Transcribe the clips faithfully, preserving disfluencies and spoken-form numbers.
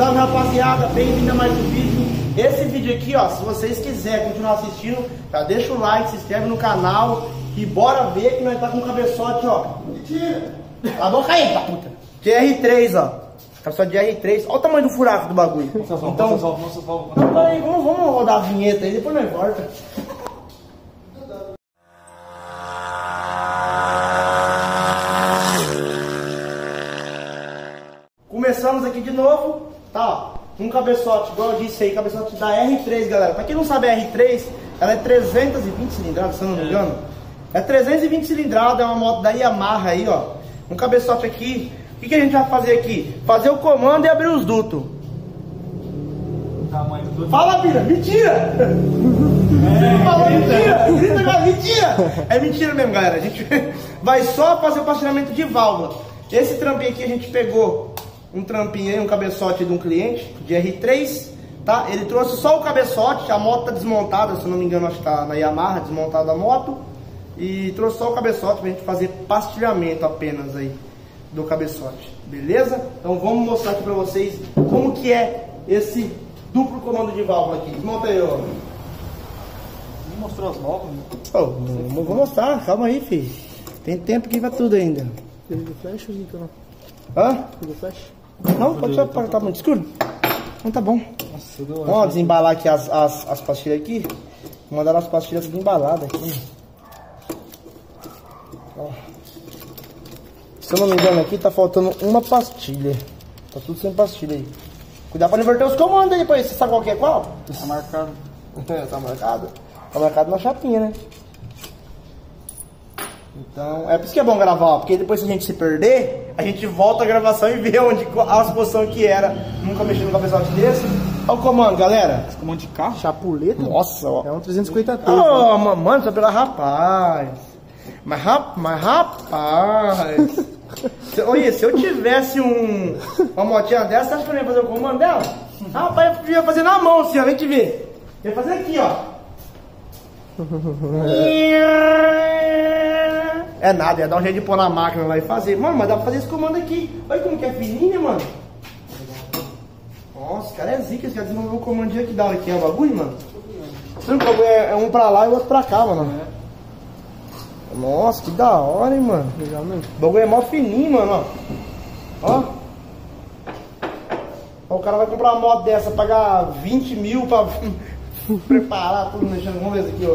Salve, rapaziada, bem-vindo a mais um vídeo. Esse vídeo aqui, ó, se vocês quiserem continuar assistindo, já deixa o like, se inscreve no canal e bora ver que nós tá com um cabeçote, ó. Mentira! Cala a boca aí, tá puta! Que é R três, ó. Cabeçote de R três. Olha o tamanho do furaco do bagulho. Nossa, então, nossa, nossa, nossa, nossa. Aí, vamos, vamos rodar a vinheta aí, depois nós volta. Começamos aqui de novo, tá, ó, um cabeçote, igual eu disse aí, cabeçote da R três, galera. Pra quem não sabe, a R três, ela é trezentos e vinte cilindradas, se eu não me engano. É trezentos e vinte cilindradas, é uma moto da Yamaha aí, ó. Um cabeçote aqui, o que, que a gente vai fazer aqui? Fazer o comando e abrir os dutos. Tamanho do duto. Fala, Pira, mentira! É, você falou mentira, grita agora, mentira! É mentira mesmo, galera, a gente vai só fazer o pastilhamento de válvula. Esse trampinho aqui a gente pegou um trampinho aí, um cabeçote de um cliente de R três, tá? Ele trouxe só o cabeçote, a moto tá desmontada, se não me engano, acho que tá na Yamaha, desmontada a moto. E trouxe só o cabeçote pra gente fazer pastilhamento apenas aí do cabeçote, beleza? Então vamos mostrar aqui pra vocês como que é esse duplo comando de válvula aqui. Desmonta aí, ó. Nem mostrou as válvulas, né? Oh, não vou mostrar, calma aí, filho. Tem tempo que vai tudo ainda. Ele do flash ou então? Hã? Do flash? Não, pode só parar, tá muito escuro. Então tá bom. Nossa, vamos desembalar aqui as, as, as pastilhas aqui. Mandaram as pastilhas tudo embaladas aqui. Ó. Se eu não me engano aqui, tá faltando uma pastilha. Tá tudo sem pastilha aí. Cuidado pra não inverter os comandos aí depois. Você sabe qual que é qual? Tá marcado. É, tá marcado. Tá marcado na chapinha, né? Então, é por isso que é bom gravar, porque depois se a gente se perder, a gente volta a gravação e vê onde, a posição que era. Nunca mexi num cabeçote desse. Olha o comando, galera. Esse comando de carro? Chapuleta? Nossa, ó. É um trezentos e cinquenta T. Ó, oh, né? Mano, só pela rapaz. Mas, rap, mas rapaz. se, olha, se eu tivesse um, uma motinha dessa, você acha que eu não ia fazer o comando dela? Rapaz, eu ia fazer na mão, assim, ó. Vem te ver. Eu ia fazer aqui, ó. É nada, ia dar um jeito de pôr na máquina lá e fazer. Mano, mas dá pra fazer esse comando aqui. Olha como que é fininho, né, mano? Nossa, cara, é zica. Esse cara desenvolveu o comandinho aqui da hora que é o bagulho, mano. É um pra lá e o outro pra cá, mano. Nossa, que da hora, hein, mano. Legal mesmo. O bagulho é mó fininho, mano, ó. Ó. O cara vai comprar uma moto dessa, pagar vinte mil pra preparar tudo, mexendo. Vamos ver isso aqui, ó.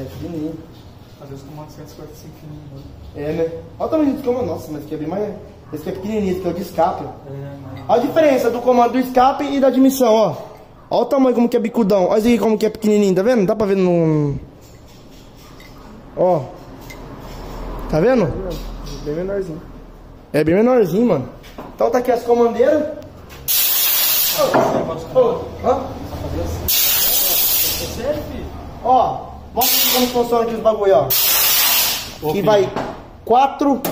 É, fininho. Às vezes com cento e quarenta e cinco fininho. É, né? Olha o tamanho do comando. Nossa, mas aqui é bem mais... Esse aqui é pequenininho, esse aqui é o de escape. É, mas... Olha a diferença do comando do escape e da admissão, ó. Olha o tamanho como que é bicudão. Olha isso aqui como que é pequenininho, tá vendo? Dá pra ver no... Ó. Tá vendo? É bem menorzinho. É bem menorzinho, mano. Então tá aqui as comandeiras. Ô, ô, hã? Sério, filho? Ó. Mostra como funciona aqui os bagulho, ó. Opa. E vai quatro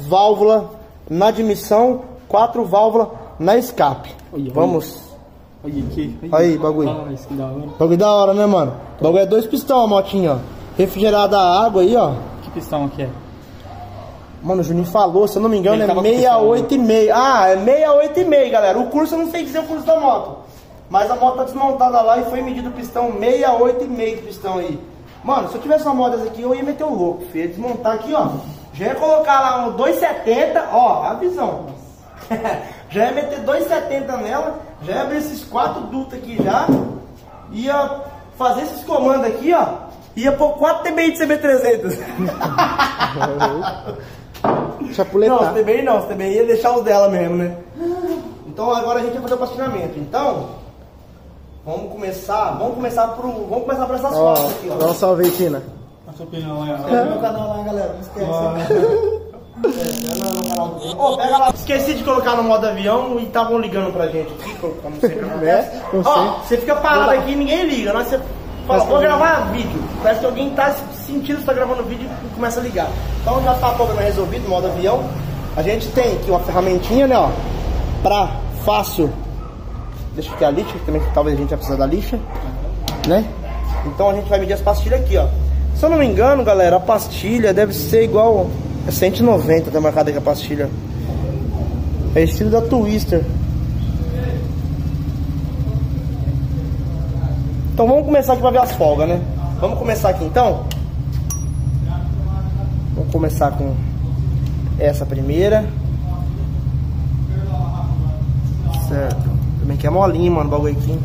válvulas na admissão, quatro válvulas na escape. Oi, vamos. Olha aqui. Aí, bagulho. Ah, bagulho da hora, né, mano? O bagulho é dois pistão, a motinha, ó. Refrigerada a água aí, ó. Que pistão aqui é? Mano, o Juninho falou, se eu não me engano, ele é seis oito e meio. Ah, é seis oito e meio, galera. O curso, eu não sei dizer o curso da moto. Mas a moto tá desmontada lá e foi medido o pistão seis oito e meio pistão aí. Mano, se eu tivesse uma moda aqui, eu ia meter o louco, filho. Desmontar aqui, ó. Já ia colocar lá um dois setenta, ó, a visão. Já ia meter dois setenta nela. Já ia abrir esses quatro dutos aqui já. Ia fazer esses comandos aqui, ó. Ia pôr quatro T B I de C B trezentos. Chapuletar. Não, os T B I não. Os T B I ia deixar os dela mesmo, né? Então agora a gente vai fazer o pastilhamento. Então... Vamos começar, vamos começar pro, vamos começar por essas fotos aqui, ó. Dá um salve aí, Tina. A sua opinião aí, ó. Inscreve no canal lá, galera, não esquece. Ah. Ô, pega lá. Esqueci de colocar no modo avião e estavam ligando pra gente aqui, como sempre acontece. Ó, você fica parado aqui e ninguém liga. Nós você fala, vou gravar vídeo. Parece que alguém tá sentindo que tá gravando vídeo e começa a ligar. Então já tá o problema resolvido, modo avião. A gente tem aqui uma ferramentinha, né, ó, pra fácil... Deixa aqui a lixa, que também talvez a gente vai precisar da lixa, né? Então a gente vai medir as pastilhas aqui, ó. Se eu não me engano, galera, a pastilha deve ser igual... É cento e noventa, tá marcada aqui a pastilha. É estilo da Twister. Então vamos começar aqui para ver as folgas, né? Vamos começar aqui então. Vamos começar com essa primeira. Certo. Também que é molinho, mano, o bagulho aqui.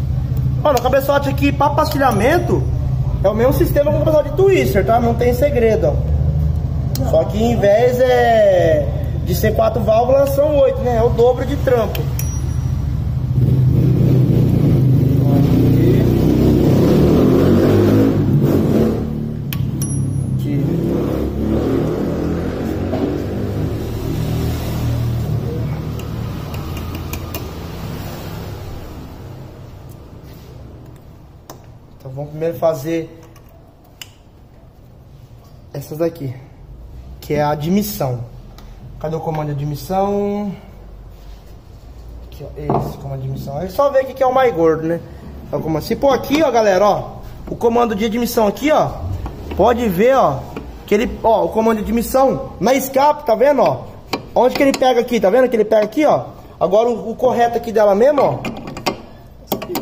Mano, o cabeçote aqui para pastilhamento é o mesmo sistema que o cabeçote de Twister, tá? Não tem segredo, ó. Só que em vez é de ser quatro válvulas, são oito, né? É o dobro de trampo. Então vamos primeiro fazer essas daqui, que é a admissão. Cadê o comando de admissão? Aqui, ó, esse comando de admissão. É só ver aqui que é o mais gordo, né? É o comando. Se pôr aqui, ó, galera, ó, o comando de admissão aqui, ó, pode ver, ó, que ele, ó, o comando de admissão na escape, tá vendo, ó? Onde que ele pega aqui, tá vendo que ele pega aqui, ó? Agora o, o correto aqui dela mesmo, ó,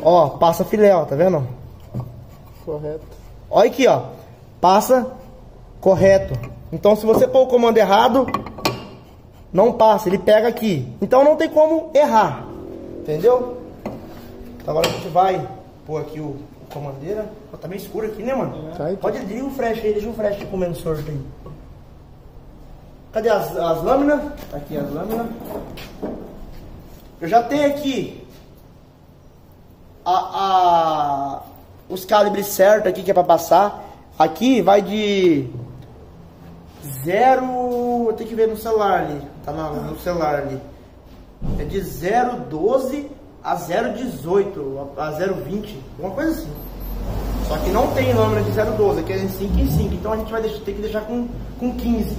ó, passa filé, ó, tá vendo, ó? Correto. Olha aqui, ó. Passa correto. Então se você pôr o comando errado, não passa, ele pega aqui. Então não tem como errar. Entendeu? Então agora a gente vai pôr aqui o, o comandeira. Ó, tá meio escuro aqui, né, mano? Tá, então. Pode ligar o flash aí, deixa o flash comendo sorte aí. Cadê as, as lâminas? Tá aqui as lâminas. Eu já tenho aqui a... a... os calibres certos aqui que é pra passar. Aqui vai de zero. Eu tenho que ver no celular ali. Tá no, no celular ali. É de zero doze a zero dezoito, a zero vinte, alguma coisa assim. Só que não tem lâmina de zero doze, aqui é de cinco e cinco. Então a gente vai deixar, ter que deixar com, com quinze.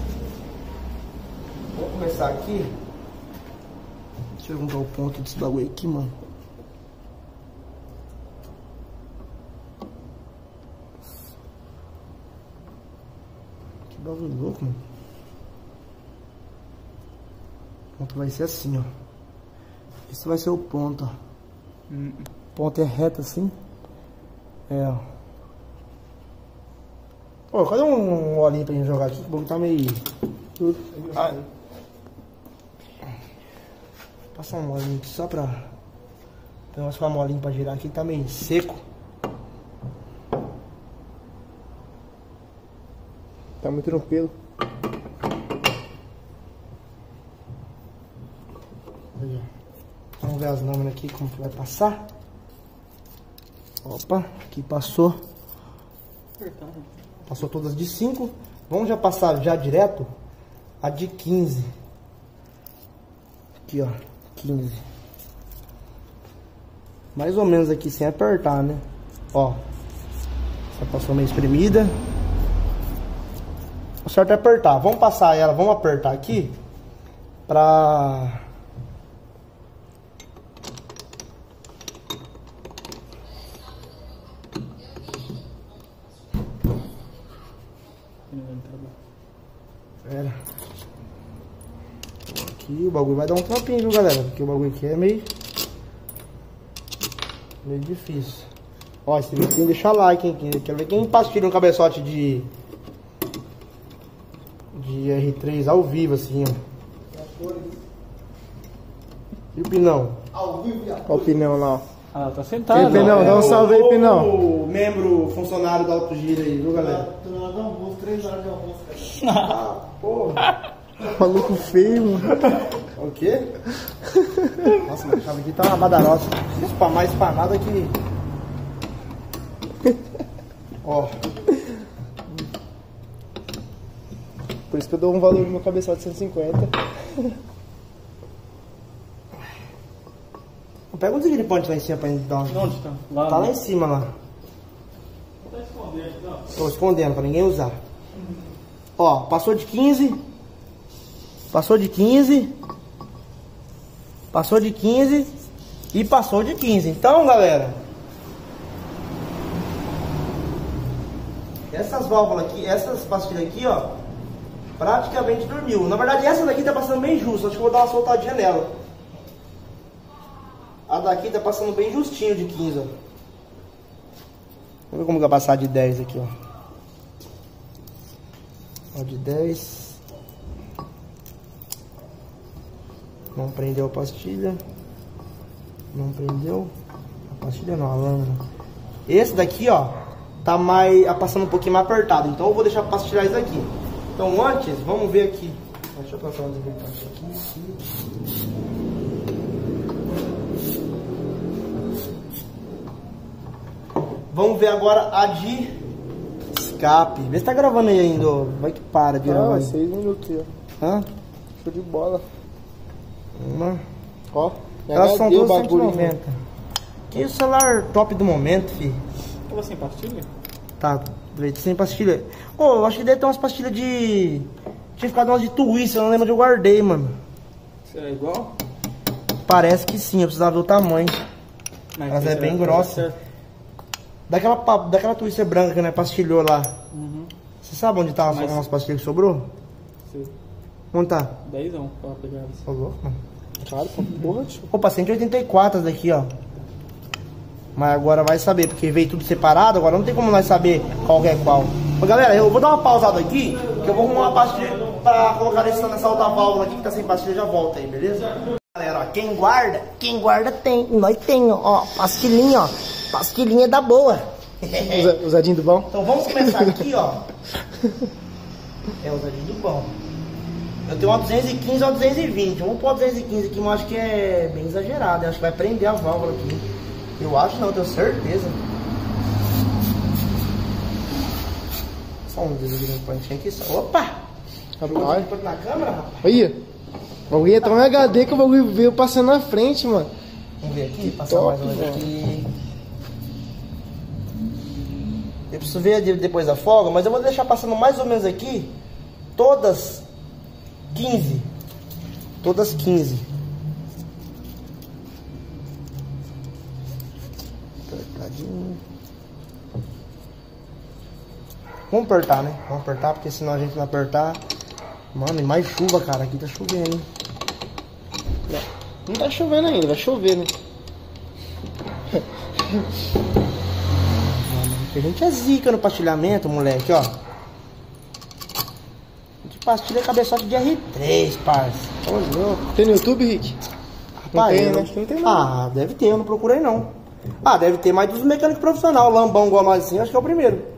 Vou começar aqui. Deixa eu ver o ponto desse bagulho aqui, mano. Bagulho louco, mano. O ponto vai ser assim, ó. Esse vai ser o ponto, ó. Hum. O ponto é reto assim. É, ó. Pô, cadê um, um olhinho pra gente jogar aqui? O bagulho tá meio... Ah. Vou passar um olhinho aqui só pra... Tem umas molinhas pra girar aqui, tá meio seco. Tá muito tranquilo. Vamos ver as lâminas aqui, como que vai passar. Opa, aqui passou. Passou todas de cinco. Vamos já passar já direto a de quinze. Aqui, ó, quinze. Mais ou menos aqui, sem apertar, né? Ó, essa passou meio espremida. O certo é apertar. Vamos passar ela, vamos apertar aqui pra... Pera. Aqui o bagulho vai dar um trampinho, viu, galera? Porque o bagulho aqui é meio... meio difícil. Ó, esse vídeo tem que deixar like, hein? Quero ver quem pastilha um cabeçote de... de R três ao vivo, assim, ó. E o Pinão? Ao vivo, já. Olha o Pinão lá, ó. Ah, tá sentado. E aí, Pinão, é, dá um salve aí, Pinão. O membro funcionário da AutoGira aí, viu, galera? Tô na hora do almoço, três horas de almoço, cara. Ah, porra. Maluco feio, mano. O quê? Nossa, mas a chave aqui tá uma badarosa. Não preciso spamar, spamar nada aqui. Ó. Por isso que eu dou um valor no meu cabeçote de cento e cinquenta. Pega um deslipante lá em cima pra gente dar uma... Onde tá? Lá, tá lá em cima, lá. Não tá escondendo, não. Tô escondendo pra ninguém usar. Uhum. Ó, passou de quinze. Passou de quinze. Passou de quinze. E passou de quinze. Então, galera, essas válvulas aqui, essas pastilhas aqui, ó, praticamente dormiu. Na verdade, essa daqui tá passando bem justo. Acho que eu vou dar uma soltadinha nela. A daqui tá passando bem justinho de quinze. Vamos ver como vai passar de dez aqui, ó. Ó, de dez. Não prendeu a pastilha. Não prendeu. A pastilha não, a lâmina. Esse daqui, ó, tá mais, passando um pouquinho mais apertado. Então eu vou deixar pra tirar isso aqui. Então antes, vamos ver aqui. Deixa eu passar uma desinfetante aqui. Vamos ver agora a de escape. Vê se tá gravando aí ainda, ó. Vai que para de gravar. Ah, seis minutos, ó. Hã? Show de bola. Uma. Ó. Elas são duas cento e noventa. Que é o celular top do momento, filho. Tava sem pastilha? Tá, sem pastilha. Ô, oh, eu acho que deve ter umas pastilhas de... Tinha ficado umas de Twister, eu não lembro onde eu guardei, mano. Será igual? Parece que sim, eu precisava ver o tamanho. Mas elas é bem grossa. Daquela, daquela Twister branca que nós pastilhou lá. Uhum. Você sabe onde tá mas... umas pastilhas que sobrou? Sim. Onde tá? dezão pra pegar isso. Ô, louco, mano. Claro, porra, tio. Opa, cento e oitenta e quatro essa daqui, ó. Mas agora vai saber, porque veio tudo separado, agora não tem como nós saber qual é qual. Mas, galera, eu vou dar uma pausada aqui, que eu vou arrumar uma pastilha pra colocar nessa, nessa outra válvula aqui, que tá sem pastilha, já volta aí, beleza? Galera, ó, quem guarda, quem guarda tem, nós tem, ó, pastilhinha, ó, pastilhinha da boa. Usadinho do bom? Então vamos começar aqui, ó. É, usadinho do bom. Eu tenho uma duzentos e quinze ou duzentos e vinte, vamos pôr a duzentos e quinze aqui, mas eu acho que é bem exagerado, eu acho que vai prender a válvula aqui. Eu acho não, eu tenho certeza. Só um desinfetante aqui só. Opa! Rapaz. Pode na câmera, rapaz? Olha. O bagulho é tão H D que o bagulho veio passando na frente, mano. Vamos ver aqui, que passar top, mais uma aqui. Eu preciso ver depois da folga, mas eu vou deixar passando mais ou menos aqui. Todas quinze. Todas quinze. Vamos apertar, né? Vamos apertar, porque senão a gente não apertar. Mano, e mais chuva, cara. Aqui tá chovendo, hein? Não, não tá chovendo ainda, vai chover, né? A gente é zica no pastilhamento, moleque, ó. De pastilha é cabeçote de R três, parça. Tem no YouTube, Rick? Rapaz, não tem, né? Acho que não tem não. Ah, deve ter, eu não procurei não. Ah, deve ter mais dos mecânicos profissionais. Lambão igual nós assim, acho que é o primeiro.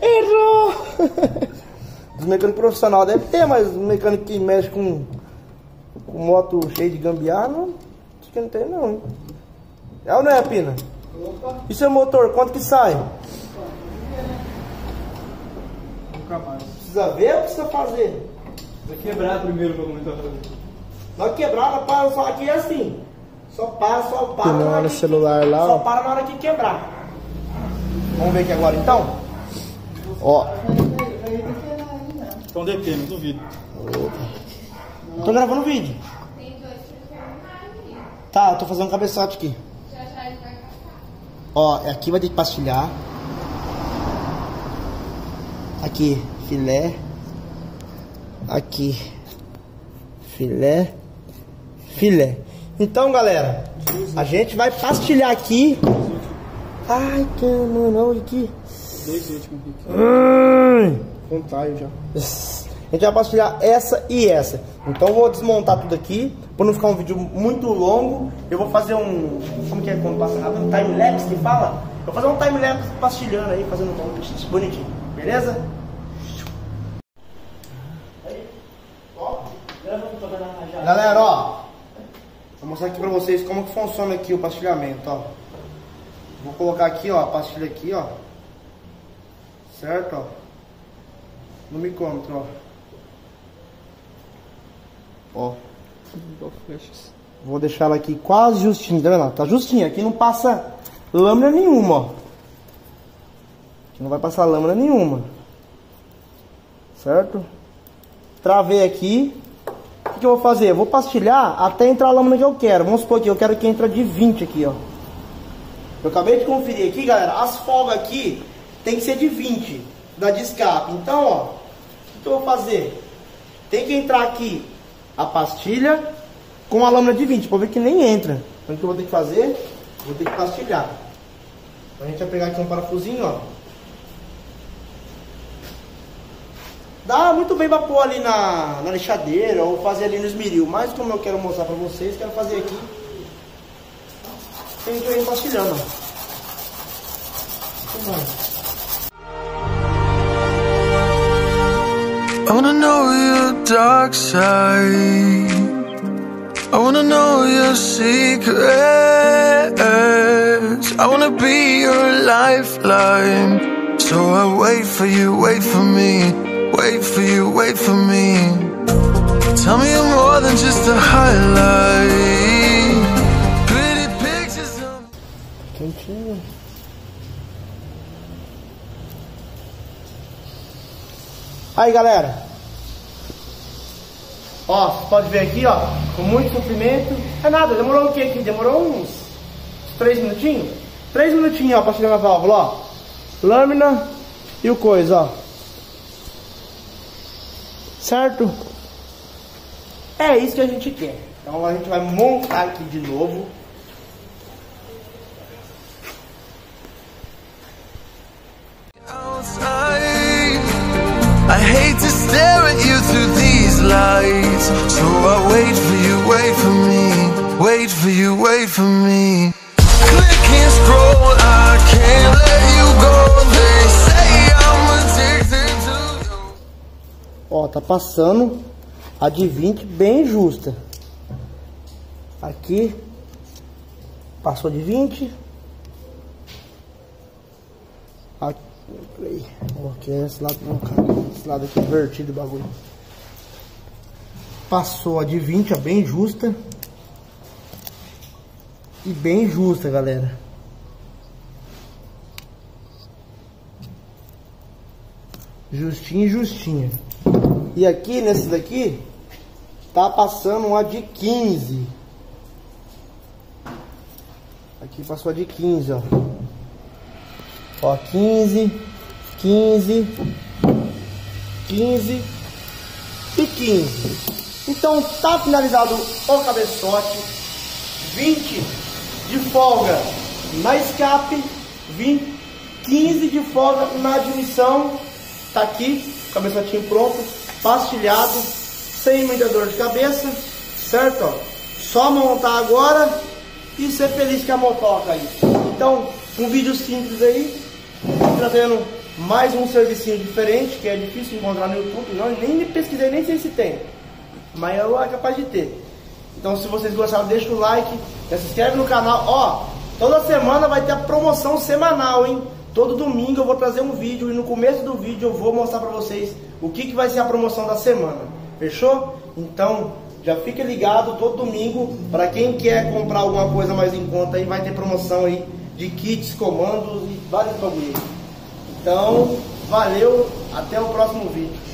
Errou! Dos mecânicos profissionais deve ter, mas um mecânico que mexe com, com moto cheia de gambiarra, não, acho que não tem não, hein? É ou não é, Pina? Isso é motor, quanto que sai? Nunca mais. Precisa ver ou precisa fazer? Precisa quebrar primeiro pra comentar pra mim. Só quebrar, rapaz, só aqui é assim. Só para, só para na hora, celular que, lá, só para na hora que quebrar. Vamos ver aqui agora então. Ó. Então depende, não duvido. Opa. Tô gravando o vídeo. Tem dois pra Tá, eu tô fazendo um cabeçote aqui. Já já ele vai passar. Ó, aqui vai ter que pastilhar. Aqui, filé. Aqui. Filé. Filé. Então, galera, a gente vai pastilhar aqui. Ai, que mano, olha aqui. Dois últimos aqui. Contaio já. A gente vai pastilhar essa e essa. Então, eu vou desmontar tudo aqui. Pra não ficar um vídeo muito longo, eu vou fazer um. Como que é quando passa nada? Um time-lapse que fala? Eu vou fazer um time-lapse pastilhando aí, fazendo um bonitinho. Beleza? Galera, ó. Vou mostrar aqui pra vocês como que funciona aqui o pastilhamento, ó. Vou colocar aqui, ó, a pastilha aqui, ó. Certo, ó. No micrômetro, ó. Ó. Vou deixar ela aqui quase justinha, tá vendo? Tá justinha, aqui não passa lâmina nenhuma, ó. Aqui não vai passar lâmina nenhuma. Certo? Travei aqui. Que eu vou fazer? Eu vou pastilhar até entrar a lâmina que eu quero. Vamos supor que eu quero que entre de vinte aqui, ó. Eu acabei de conferir aqui, galera. As folgas aqui tem que ser de vinte da de escape. Então, ó, o que eu vou fazer? Tem que entrar aqui a pastilha com a lâmina de vinte. Pode ver que nem entra. Então, o que eu vou ter que fazer? Vou ter que pastilhar. Então a gente vai pegar aqui um parafusinho, ó. Dá muito bem para pôr ali na, na lixadeira ou fazer ali no esmeril, mas como eu quero mostrar para vocês, quero fazer aqui. Tem que ir pastilhando, ó. I wanna know your dark side. I wanna know your secrets. I wanna be your lifeline. So I wait for you, wait for me. Wait for you, wait for me. Tell me you're more than just a highlight. Pretty pictures of... Continue. Aí, galera, ó, você pode ver aqui, ó, com muito sofrimento. É nada, demorou o que aqui? Demorou uns três minutinhos? três minutinhos, ó, pra chegar na válvula, ó. Lâmina e o coisa, ó. Certo? É isso que a gente quer. Então a gente vai montar aqui de novo. I hate to stare at you through these lights. So I wait for you, wait for me. Wait for you, wait for me. Click and scroll, I can't let you go. They say I'm addicted to you. Ó, tá passando a de vinte bem justa. Aqui passou de vinte. Aqui. Coloquei esse lado, esse lado aqui invertido o bagulho. Passou a de vinte, a bem justa. E bem justa, galera. Justinha e justinha. E aqui, nesse daqui, tá passando uma de quinze. Aqui passou a de quinze, ó. Ó, quinze, quinze, quinze e quinze. Então tá finalizado o cabeçote. vinte de folga na escape, quinze de folga na admissão. Tá aqui, cabeçotinho pronto, pastilhado, sem muita dor de cabeça, certo? Ó, só montar agora e ser feliz com a motoca aí. Então, um vídeo simples aí, trazendo mais um servicinho diferente, que é difícil encontrar no YouTube, não, nem me pesquisei, nem sei se tem, mas eu é capaz de ter. Então se vocês gostaram, deixa o like, se inscreve no canal, ó, toda semana vai ter a promoção semanal, hein, todo domingo eu vou trazer um vídeo e no começo do vídeo eu vou mostrar pra vocês o que que vai ser a promoção da semana, fechou? Então já fica ligado todo domingo, pra quem quer comprar alguma coisa mais em conta aí, vai ter promoção aí, de kits, comandos e vários bagulhos. Então, valeu, até o próximo vídeo.